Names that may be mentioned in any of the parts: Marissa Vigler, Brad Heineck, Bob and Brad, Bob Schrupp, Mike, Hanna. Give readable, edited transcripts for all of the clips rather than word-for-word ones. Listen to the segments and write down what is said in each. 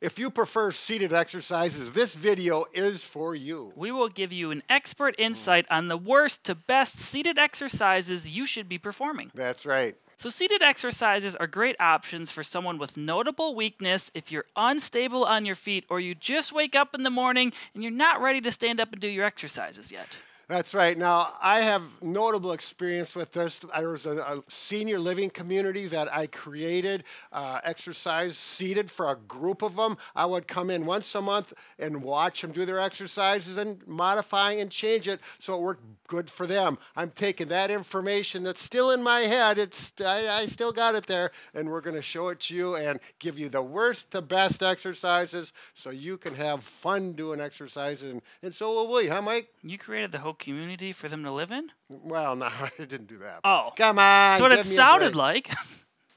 If you prefer seated exercises, this video is for you. We will give you an expert insight on the worst to best seated exercises you should be performing. That's right. So seated exercises are great options for someone with notable weakness if you're unstable on your feet or you just wake up in the morning and you're not ready to stand up and do your exercises yet. That's right. Now, I have notable experience with this. There was a senior living community that I created, exercise seated for a group of them. I would come in once a month and watch them do their exercises and modify and change it so it worked good for them. I'm taking that information that's still in my head, I still got it there, and we're going to show it to you and give you the worst to best exercises so you can have fun doing exercises, and so will we, huh, Mike? You created the whole community for them to live in? Well, no, I didn't do that. Oh. Come on. That's what it sounded like.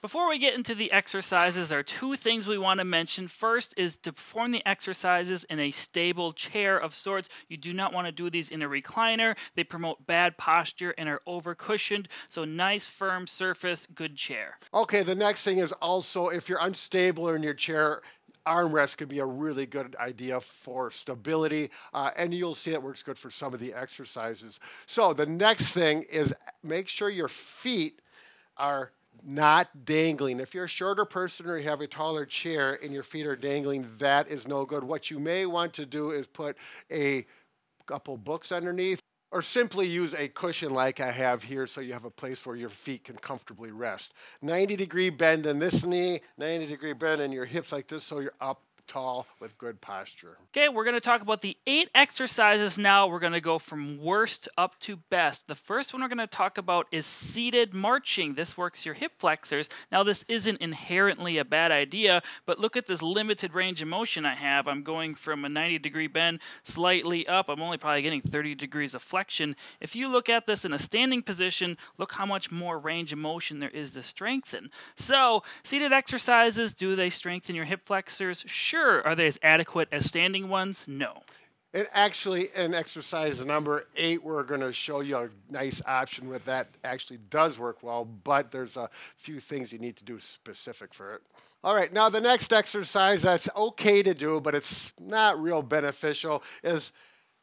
Before we get into the exercises, there are two things we want to mention. First is to perform the exercises in a stable chair of sorts. You do not want to do these in a recliner. They promote bad posture and are over-cushioned. So nice, firm surface, good chair. Okay, the next thing is also if you're unstable in your chair, armrest could be a really good idea for stability, and you'll see it works good for some of the exercises. So the next thing is make sure your feet are not dangling. If you're a shorter person or you have a taller chair and your feet are dangling, that is no good. What you may want to do is put a couple books underneath, or simply use a cushion like I have here so you have a place where your feet can comfortably rest. 90-degree bend in this knee, 90-degree bend in your hips like this so you're up tall with good posture. Okay, we're going to talk about the 8 exercises now. We're going to go from worst up to best. The first one we're going to talk about is seated marching. This works your hip flexors. Now, this isn't inherently a bad idea, but look at this limited range of motion I have. I'm going from a 90-degree bend slightly up. I'm only probably getting 30 degrees of flexion. If you look at this in a standing position, look how much more range of motion there is to strengthen. So, seated exercises, do they strengthen your hip flexors? Sure. Are they as adequate as standing ones? No. And actually, in exercise number 8, we're going to show you a nice option with that. Actually does work well, but there's a few things you need to do specific for it. All right, now the next exercise that's okay to do, but it's not real beneficial, is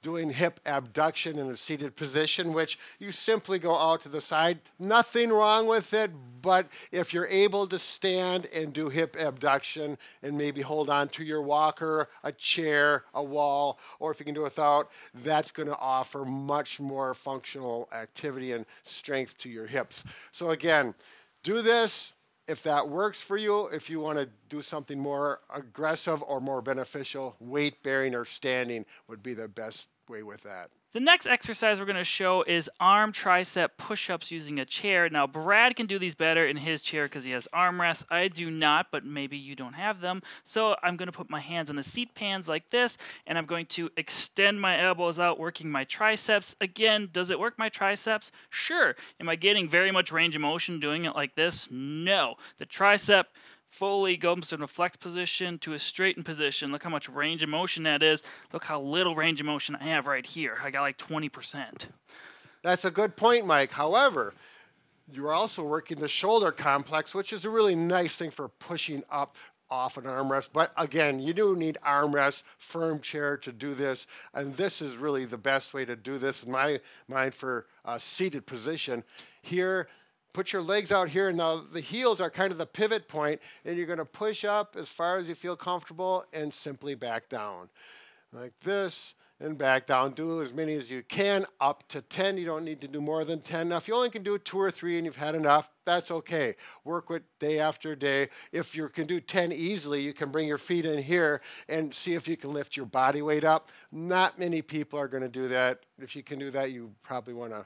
doing hip abduction in a seated position, which you simply go out to the side. Nothing wrong with it, but if you're able to stand and do hip abduction and maybe hold on to your walker, a chair, a wall, or if you can do it without, that's going to offer much more functional activity and strength to your hips. So again, do this if that works for you. If you want to do something more aggressive or more beneficial, weight bearing or standing would be the best way with that. The next exercise we're going to show is arm tricep push-ups using a chair. Now, Brad can do these better in his chair because he has armrests. I do not, but maybe you don't have them. So I'm going to put my hands on the seat pans like this, and I'm going to extend my elbows out, working my triceps. Again, does it work my triceps? Sure. Am I getting very much range of motion doing it like this? No. The tricep fully goes from a flex position to a straightened position. Look how much range of motion that is. Look how little range of motion I have right here. I got like 20%. That's a good point, Mike. However, you're also working the shoulder complex, which is a really nice thing for pushing up off an armrest. But again, you do need armrest, firm chair to do this. And this is really the best way to do this in my mind for a seated position. Here, put your legs out here. Now, the heels are kind of the pivot point, and you're going to push up as far as you feel comfortable and simply back down. Like this and back down. Do as many as you can, up to 10. You don't need to do more than 10. Now, if you only can do 2 or 3 and you've had enough, that's okay. Work with day after day. If you can do 10 easily, you can bring your feet in here and see if you can lift your body weight up. Not many people are going to do that. If you can do that, you probably want to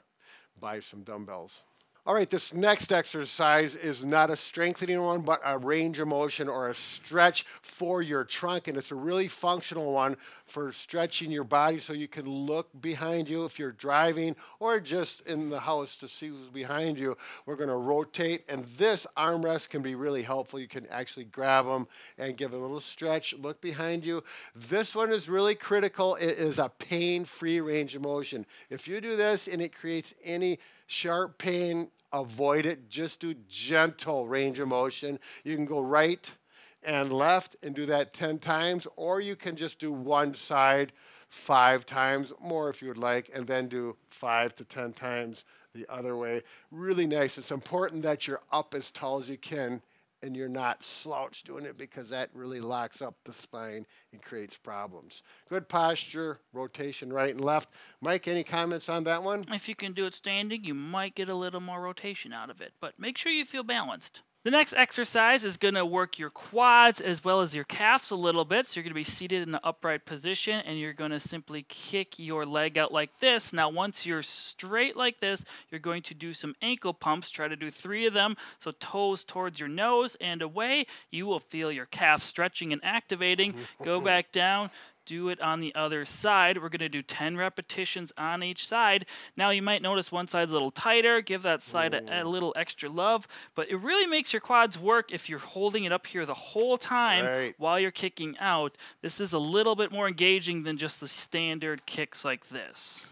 buy some dumbbells. All right, this next exercise is not a strengthening one, but a range of motion or a stretch for your trunk, and it's a really functional one for stretching your body so you can look behind you if you're driving or just in the house to see who's behind you. We're going to rotate, and this armrest can be really helpful. You can actually grab them and give a little stretch, look behind you. This one is really critical. It is a pain-free range of motion. If you do this and it creates any sharp pain, avoid it. Just do gentle range of motion. You can go right and left and do that 10 times, or you can just do one side 5 times, more if you would like, and then do 5 to 10 times the other way. Really nice. It's important that you're up as tall as you can and you're not slouched doing it, because that really locks up the spine and creates problems. Good posture, rotation right and left. Mike, any comments on that one? If you can do it standing, you might get a little more rotation out of it, but make sure you feel balanced. The next exercise is going to work your quads as well as your calves a little bit. So you're going to be seated in the upright position and you're going to simply kick your leg out like this. Now, once you're straight like this, you're going to do some ankle pumps. Try to do 3 of them. So toes towards your nose and away. You will feel your calf stretching and activating. Go back down. Do it on the other side. We're going to do 10 repetitions on each side. Now, you might notice one side's a little tighter. Give that side a little extra love. But it really makes your quads work if you're holding it up here the whole time while you're kicking out. This is a little bit more engaging than just the standard kicks like this.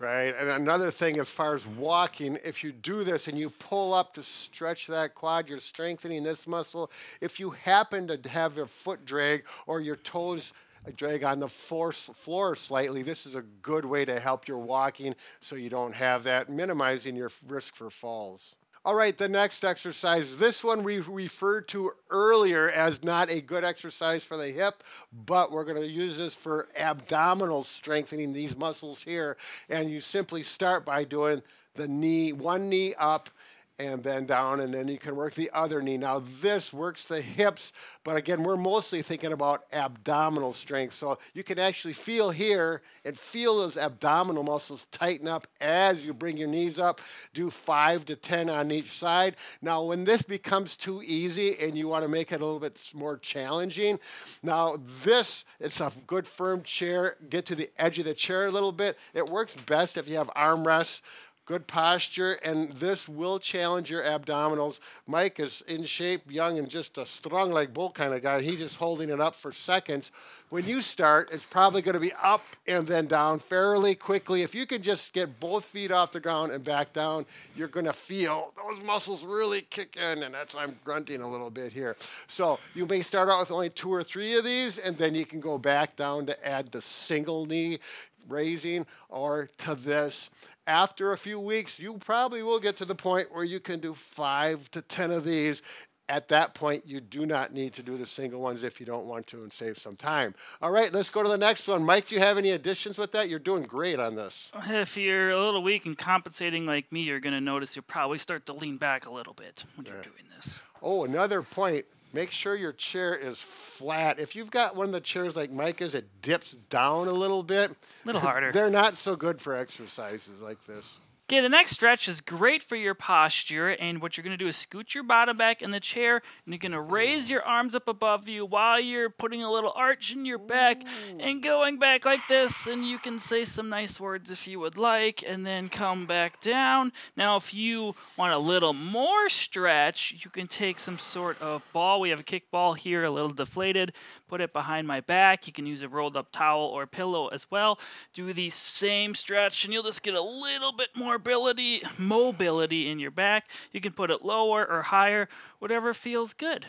Right. And another thing as far as walking, if you do this and you pull up to stretch that quad, you're strengthening this muscle. If you happen to have your foot drag or your toes drag on the floor slightly, this is a good way to help your walking so you don't have that, minimizing your risk for falls. All right, the next exercise. This one we referred to earlier as not a good exercise for the hip, but we're going to use this for abdominal strengthening, these muscles here. And you simply start by doing the knee, one knee up, and then down, and then you can work the other knee. Now, this works the hips, but again, we're mostly thinking about abdominal strength. So you can actually feel here and feel those abdominal muscles tighten up as you bring your knees up. Do 5 to 10 on each side. Now, when this becomes too easy and you want to make it a little bit more challenging, now this, it's a good firm chair. Get to the edge of the chair a little bit. It works best if you have armrests. Good posture, and this will challenge your abdominals. Mike is in shape, young, and just a strong like bull kind of guy. He's just holding it up for seconds. When you start, it's probably going to be up and then down fairly quickly. If you can just get both feet off the ground and back down, you're going to feel those muscles really kick in, and that's why I'm grunting a little bit here. So you may start out with only 2 or 3 of these, and then you can go back down to add the single knee raising or to this. After a few weeks, you probably will get to the point where you can do 5 to 10 of these. At that point, you do not need to do the single ones if you don't want to, and save some time. All right, let's go to the next one. Mike, do you have any additions with that? You're doing great on this. If you're a little weak and compensating like me, you're going to notice you'll probably start to lean back a little bit when you're doing this. Oh, another point. Make sure your chair is flat. If you've got one of the chairs like Mike is, it dips down a little bit. A little harder. They're not so good for exercises like this. Okay, the next stretch is great for your posture, and what you're going to do is scoot your bottom back in the chair, and you're going to raise your arms up above you while you're putting a little arch in your back and going back like this, and you can say some nice words if you would like, and then come back down. Now, if you want a little more stretch, you can take some sort of ball. We have a kickball here, a little deflated. Put it behind my back. You can use a rolled up towel or pillow as well. Do the same stretch, and you'll just get a little bit more mobility in your back. You can put it lower or higher, whatever feels good.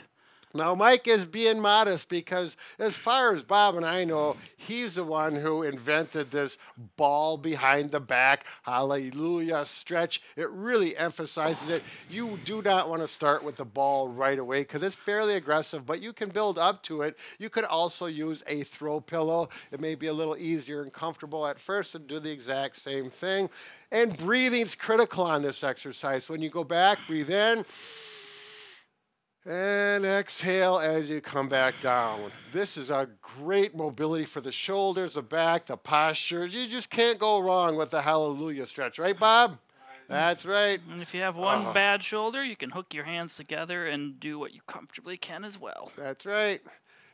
Now, Mike is being modest because as far as Bob and I know, he's the one who invented this ball behind the back, hallelujah stretch. It really emphasizes it. You do not want to start with the ball right away because it's fairly aggressive, but you can build up to it. You could also use a throw pillow. It may be a little easier and comfortable at first, and do the exact same thing. And breathing's critical on this exercise. When you go back, breathe in. And exhale as you come back down. This is a great mobility for the shoulders, the back, the posture. You just can't go wrong with the hallelujah stretch. Right, Bob? That's right. And if you have one bad shoulder, you can hook your hands together and do what you comfortably can as well. That's right.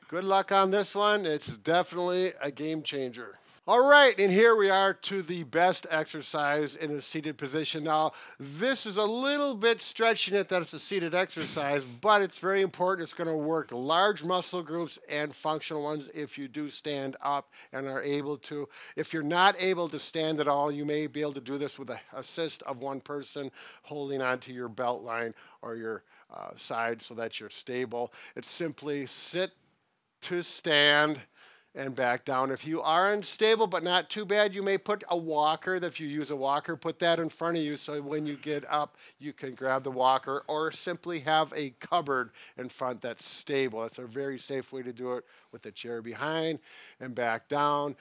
Good luck on this one. It's definitely a game changer. All right, and here we are to the best exercise in a seated position. Now, this is a little bit stretching it that it's a seated exercise, but it's very important. It's going to work large muscle groups and functional ones if you do stand up and are able to. If you're not able to stand at all, you may be able to do this with the assist of one person holding onto your belt line or your side so that you're stable. It's simply sit to stand and back down. If you are unstable, but not too bad, you may put a walker, if you use a walker, put that in front of you so when you get up, you can grab the walker, or simply have a cupboard in front that's stable. That's a very safe way to do it, with the chair behind and back down.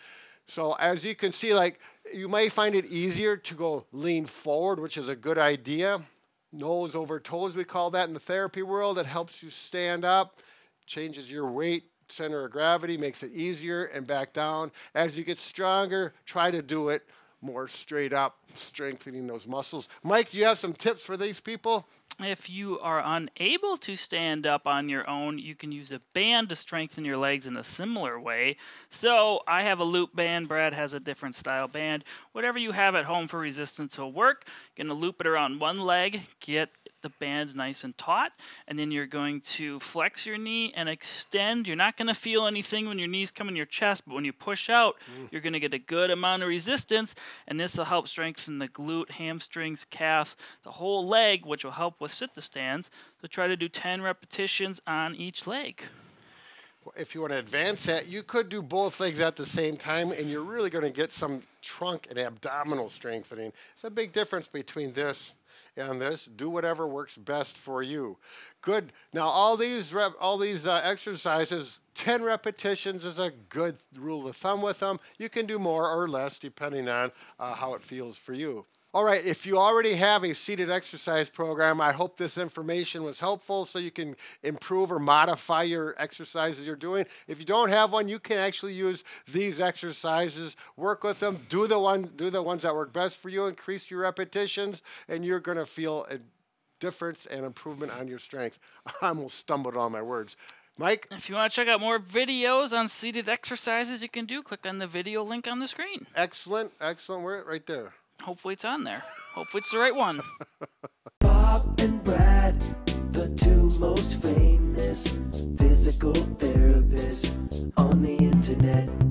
So as you can see, like, you may find it easier to go lean forward, which is a good idea. Nose over toes, we call that in the therapy world. It helps you stand up, changes your weight, center of gravity, makes it easier, and back down. As you get stronger, try to do it more straight up, strengthening those muscles. Mike, do you have some tips for these people? If you are unable to stand up on your own, you can use a band to strengthen your legs in a similar way. So I have a loop band. Brad has a different style band. Whatever you have at home for resistance will work. You're going to loop it around one leg, get the band nice and taut, and then you're going to flex your knee and extend. You're not going to feel anything when your knees come in your chest, but when you push out, you're going to get a good amount of resistance, and this will help strengthen the glute, hamstrings, calves, the whole leg, which will help with sit-to-stands. So try to do 10 repetitions on each leg. If you want to advance that, you could do both legs at the same time, and you're really going to get some trunk and abdominal strengthening. It's a big difference between this and this. Do whatever works best for you. Good. Now, all these exercises, 10 repetitions is a good rule of thumb with them. You can do more or less depending on how it feels for you. All right, if you already have a seated exercise program, I hope this information was helpful so you can improve or modify your exercises you're doing. If you don't have one, you can actually use these exercises, work with them, do the ones that work best for you, increase your repetitions, and you're going to feel a difference and improvement on your strength. I almost stumbled on my words. Mike? If you want to check out more videos on seated exercises you can do, click on the video link on the screen. Excellent, excellent work right there. Hopefully it's on there. Hopefully it's the right one. Bob and Brad, the two most famous physical therapists on the internet.